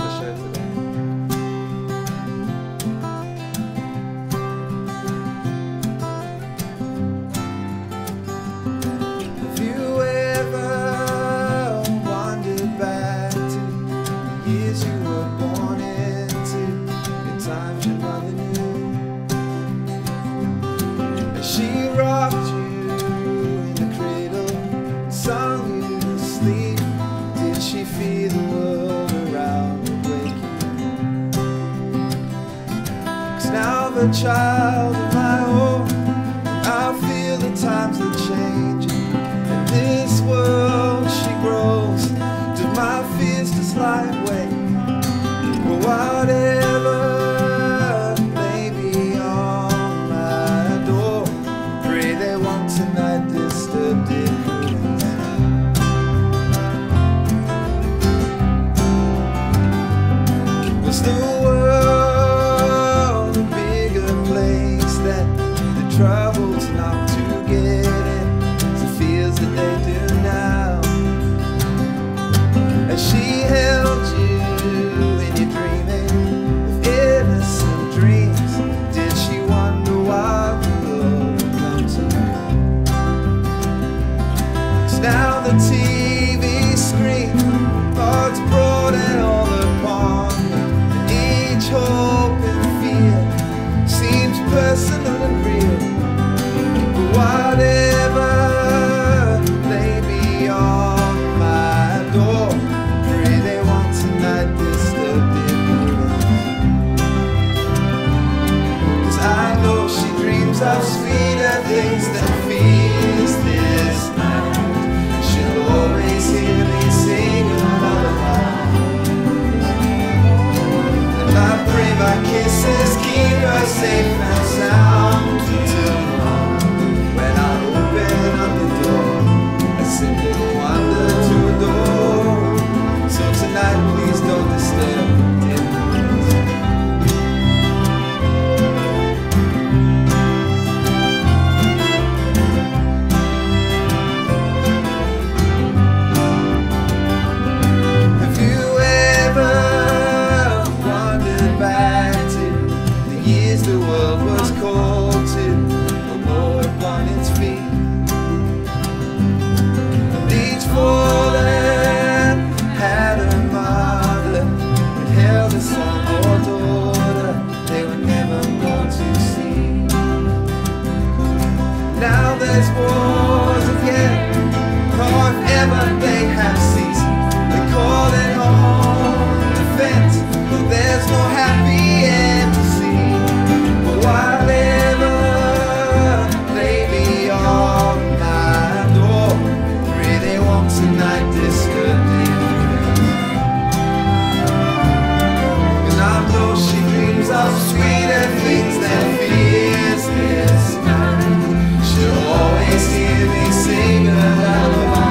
of the show today. A child of my own, I feel the times are changing. In this world she grows, to my fears just lie awake. But whatever may be on my door, pray they won't tonight disturb it. There's no world travels not to get in, the feels that they do now. As she held you in your dreaming, of innocent dreams, did she wonder why the world would come to me? 'Cause now the TV screen, hearts broaden all upon me, and each hope and fear seems personal and real. Whatever may be on my door, pray they won't tonight disturb their dreams. 'Cause I know she dreams of sweeter things than fears this night. She'll always hear me sing a lullaby, and I pray my kisses keep her safe and sound until there's wars again, or ever they have ceased. They call it home defense, but there's no happy end to see. But whatever they be on my door, pray they won't tonight disturb their dreams. And I know she dreams of sweeter things than fears this night. She'll always hear me sing a lullaby,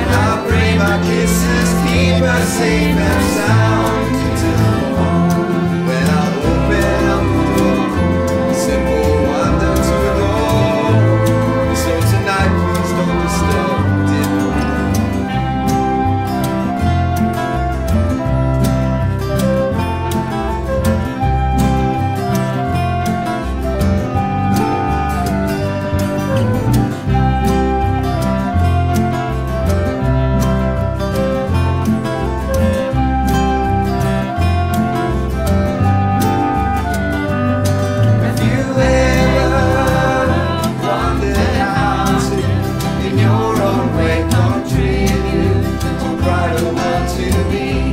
and I pray my kisses keep her safe and sound until when I open up the door, simple wonder to adore. So tonight please don't disturb your own way. Don't dream you, so bright a world to be.